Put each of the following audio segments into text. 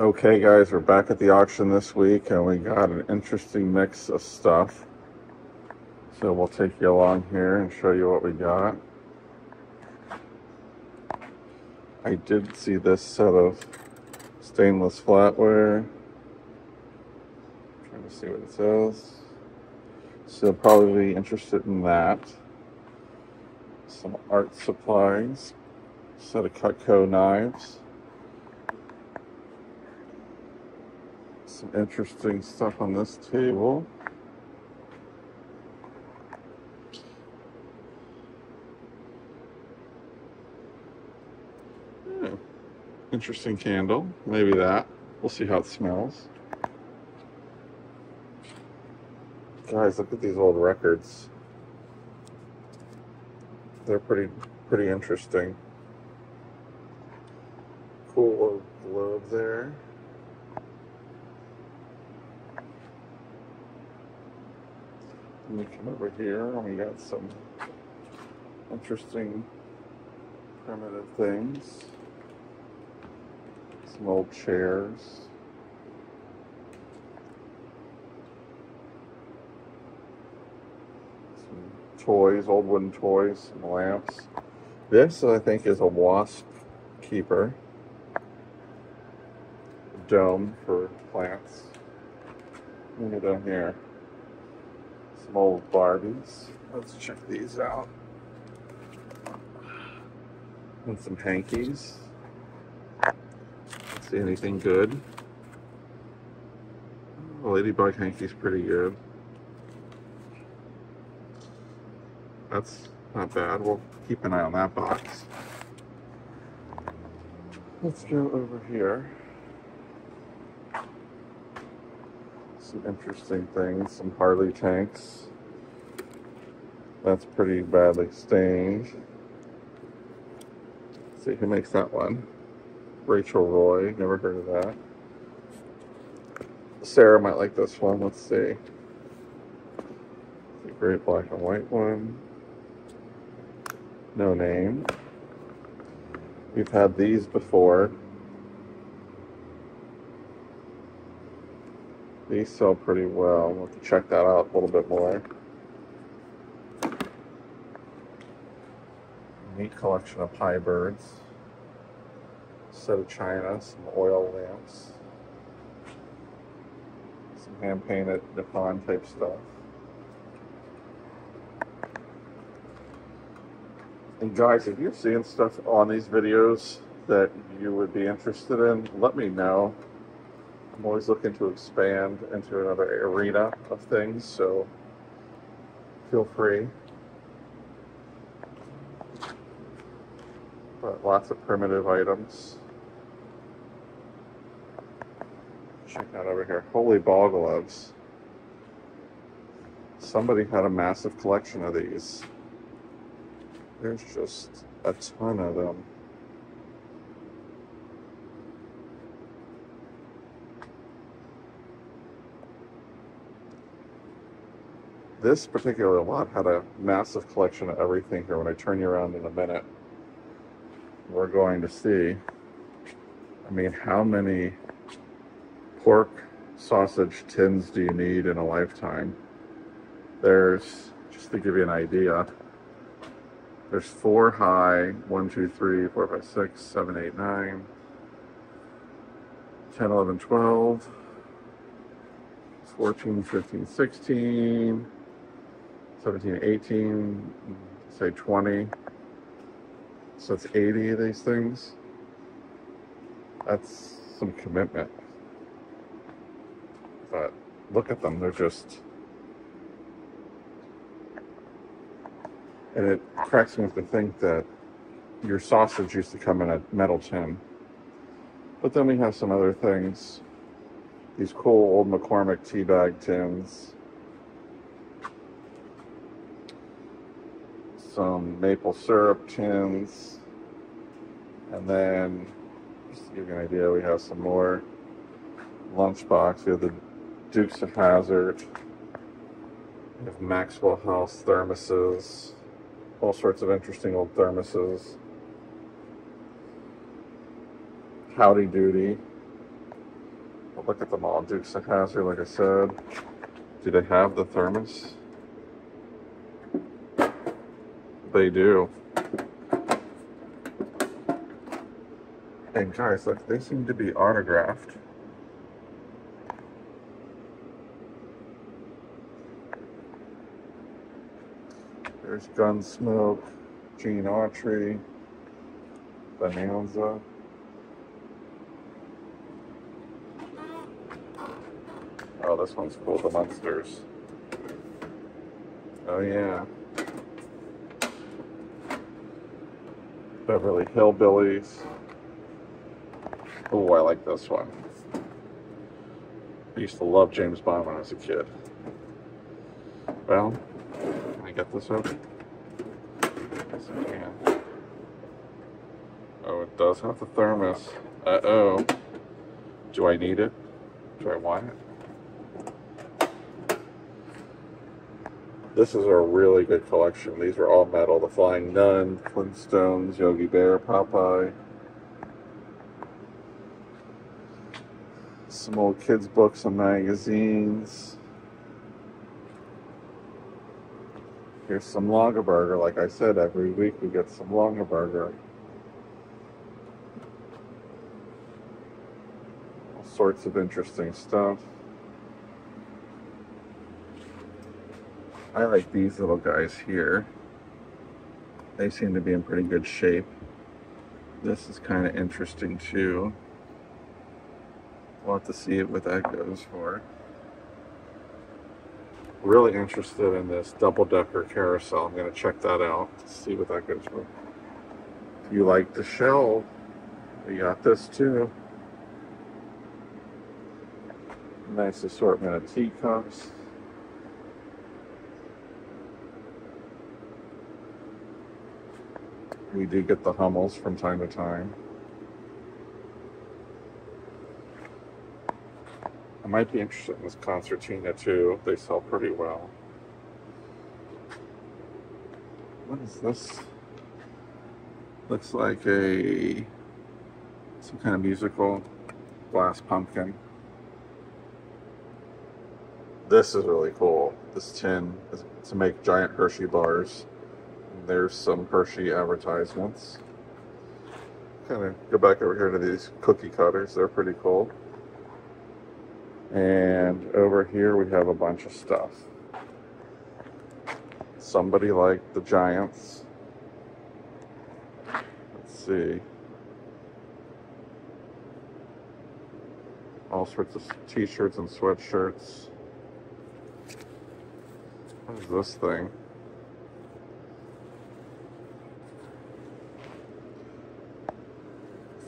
Okay guys, we're back at the auction this week and we got an interesting mix of stuff. So we'll take you along here and show you what we got. I did see this set of stainless flatware. I'm trying to see what it says. So probably interested in that. Some art supplies. Set of Cutco knives. Some interesting stuff on this table. Interesting candle, maybe that. We'll see how it smells. Guys, look at these old records. They're pretty interesting. Cool little globe there. Let me come over here and we got some interesting primitive things. Some old chairs. Some toys, old wooden toys, some lamps. This, I think, is a wasp keeper. A dome for plants. Look at them here. Some old Barbies. Let's check these out. And some hankies. See anything good? Oh, ladybug hanky's pretty good. That's not bad. We'll keep an eye on that box. Let's go over here. Some interesting things. Some Harley tanks. That's pretty badly stained. Let's see who makes that one. Rachel Roy, never heard of that. Sarah might like this one, let's see. It's a great black and white one. No name. We've had these before. These sell pretty well. We'll have to check that out a little bit more. Neat collection of pie birds. Set of china, some oil lamps, some hand-painted Nippon type stuff. And guys, if you're seeing stuff on these videos that you would be interested in, let me know. I'm always looking to expand into another arena of things, so feel free. But lots of primitive items. Check out over here. Holy ball gloves. Somebody had a massive collection of these. There's just a ton of them. This particular lot had a massive collection of everything here. When I turn you around in a minute, we're going to see, I mean, how many pork sausage tins do you need in a lifetime? There's, just to give you an idea, there's 4 high, 1, 2, 3, 4, 5, 6, 7, 8, 9, 10, 11, 12, 14, 15, 16, 17, 18, say 20. So it's 80 of these things. That's some commitment. But look at them, they're just... And it cracks me up to think that your sausage used to come in a metal tin. But then we have some other things. These cool old McCormick teabag tins. Some maple syrup tins. And then, just to give you an idea, we have some more lunchbox. We have the Dukes of Hazzard. We have Maxwell House thermoses, all sorts of interesting old thermoses. Howdy Doody. I'll look at them all. Dukes of Hazzard, like I said. Do they have the thermos? They do. And guys, look, they seem to be autographed. There's Gunsmoke, Gene Autry, Bonanza. Oh, this one's cool, The Munsters. Oh yeah. Beverly Hillbillies. Oh, I like this one. I used to love James Bond when I was a kid. Well, can I get this open? Yes, I can. Oh, it does have the thermos. Uh-oh. Do I need it? Do I want it? This is a really good collection. These are all metal. The Flying Nun, Flintstones, Yogi Bear, Popeye. Some old kids' books and magazines. Here's some Lager Burger. Like I said, every week we get some Lager Burger. All sorts of interesting stuff. I like these little guys here. They seem to be in pretty good shape. This is kind of interesting too. We'll have to see what that goes for. Really interested in this double-decker carousel. I'm going to check that out to see what that goes for. If you like the shell, we got this too. Nice assortment of teacups. We do get the Hummels from time to time. I might be interested in this concertina too. They sell pretty well. What is this? Looks like a some kind of musical glass pumpkin. This is really cool. This tin is to make giant Hershey bars. There's some Hershey advertisements. Kind of go back over here to these cookie cutters. They're pretty cool. And over here we have a bunch of stuff. Somebody liked the Giants. Let's see. All sorts of t-shirts and sweatshirts. What is this thing?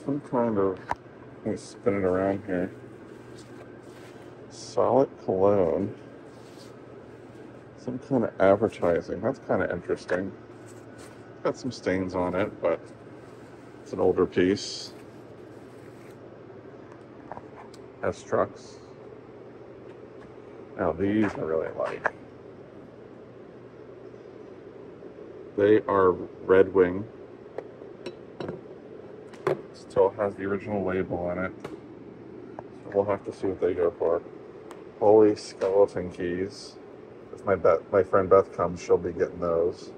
Some kind of... let me spin it around here. Solid cologne. Some kind of advertising. That's kind of interesting. Got some stains on it, but it's an older piece. S trucks. Now these I really like. They are Red Wing. Still has the original label on it. So we'll have to see what they go for. Holy skeleton keys. If my friend Beth comes, she'll be getting those.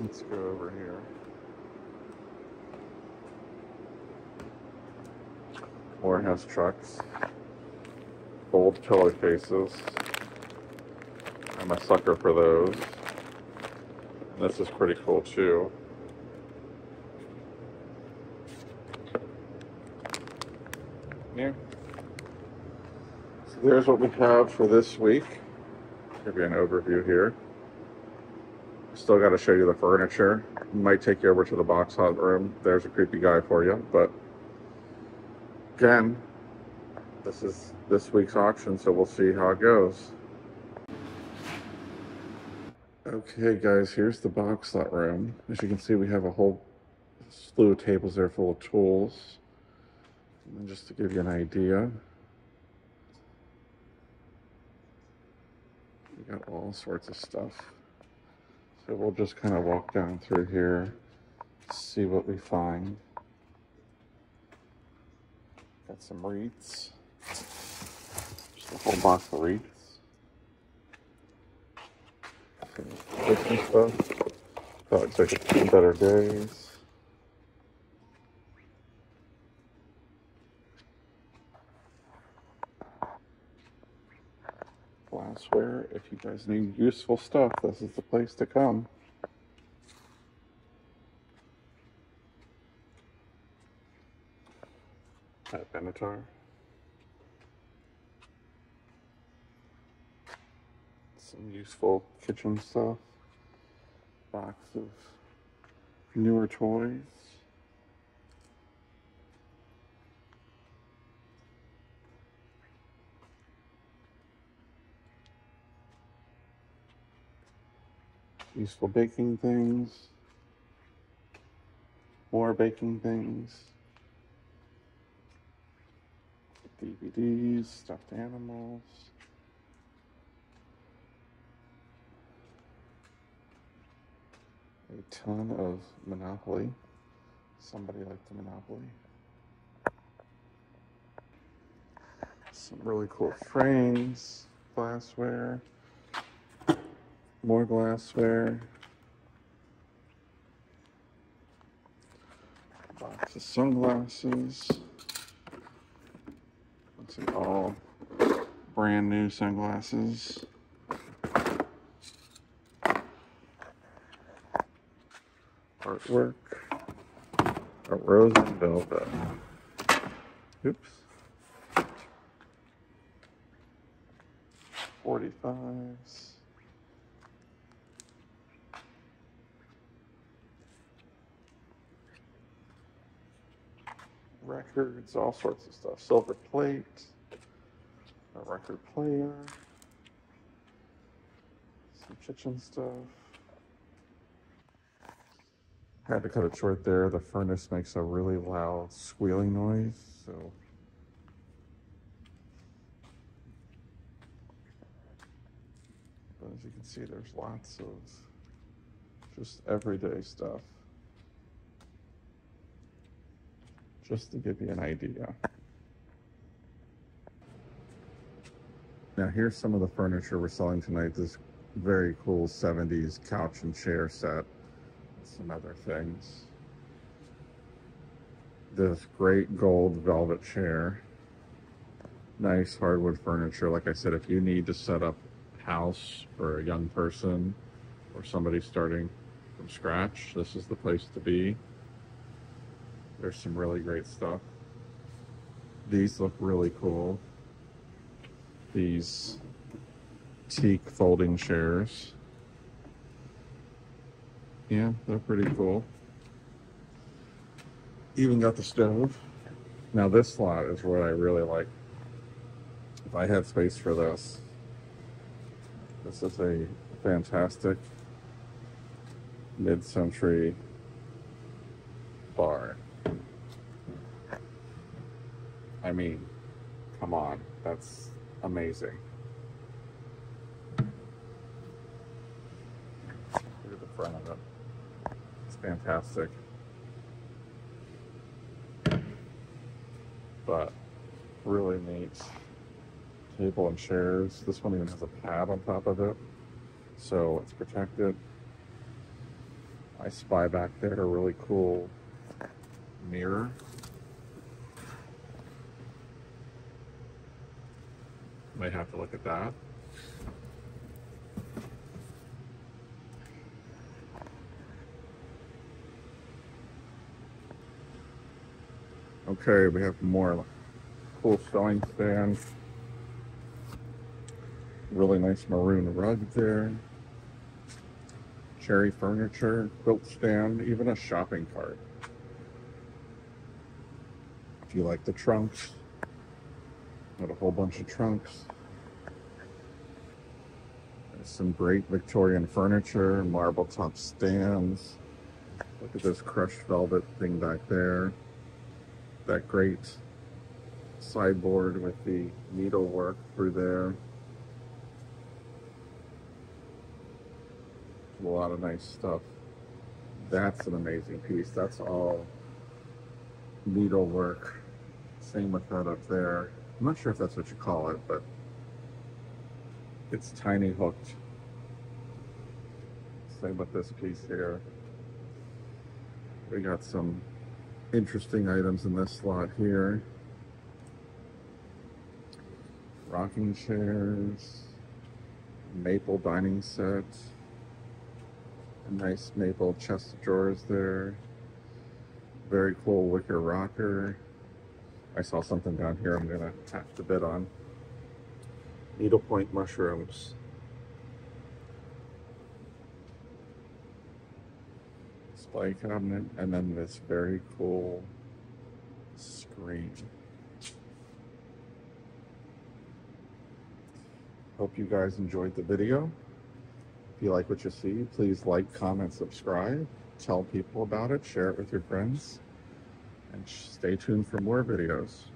Let's go over here. Morehouse trucks. Old pillowcases. I'm a sucker for those. And this is pretty cool too. Yeah. There's what we have for this week. Give you an overview here. Still got to show you the furniture. Might take you over to the box hut room. There's a creepy guy for you, but again, this is this week's auction, so we'll see how it goes. Okay, guys, here's the box hut room. As you can see, we have a whole slew of tables there full of tools. And just to give you an idea. We got all sorts of stuff. So we'll just kind of walk down through here, see what we find. Got some wreaths. Just a whole box of wreaths. Christmas stuff. Thought it took better days. Glassware. If you guys need useful stuff, this is the place to come. At Benatar. Some useful kitchen stuff. Box of newer toys. Useful baking things. More baking things. DVDs, stuffed animals. A ton of Monopoly. Somebody liked the Monopoly. Some really cool frames, glassware, more glassware, a box of sunglasses. Let's see, all brand new sunglasses. Artwork. A rose and velvet. Oops. 45s. Records, all sorts of stuff. Silver plate. A record player. Some kitchen stuff. Had to cut it short there. The furnace makes a really loud squealing noise, so. But as you can see, there's lots of just everyday stuff. Just to give you an idea. Now here's some of the furniture we're selling tonight. This very cool 70s couch and chair set. Some other things. This great gold velvet chair. Nice hardwood furniture. Like I said, if you need to set up a house for a young person or somebody starting from scratch, this is the place to be. There's some really great stuff. These look really cool. These teak folding chairs. Yeah, they're pretty cool. Even got the stove. Now this lot is what I really like. If I had space for this, this is a fantastic mid-century bar. I mean, come on, that's amazing. Look at the front of it. Fantastic, but really neat table and chairs. This one even has a pad on top of it, so it's protected. I spy back there a really cool mirror. Might have to look at that. Okay, we have more cool sewing stand. Really nice maroon rug there. Cherry furniture, quilt stand, even a shopping cart. If you like the trunks, got a whole bunch of trunks. There's some great Victorian furniture, marble top stands. Look at this crushed velvet thing back there. That great sideboard with the needlework through there. a lot of nice stuff. That's an amazing piece. That's all needlework. Same with that up there. I'm not sure if that's what you call it, but it's tiny hooked. Same with this piece here. We got some interesting items in this slot here. Rocking chairs, maple dining set, a nice maple chest of drawers there. Very cool wicker rocker. I saw something down here I'm gonna have to bid on. Needlepoint mushrooms. Display cabinet, and then this very cool screen. Hope you guys enjoyed the video. If you like what you see, please like, comment, subscribe, tell people about it, share it with your friends, and stay tuned for more videos.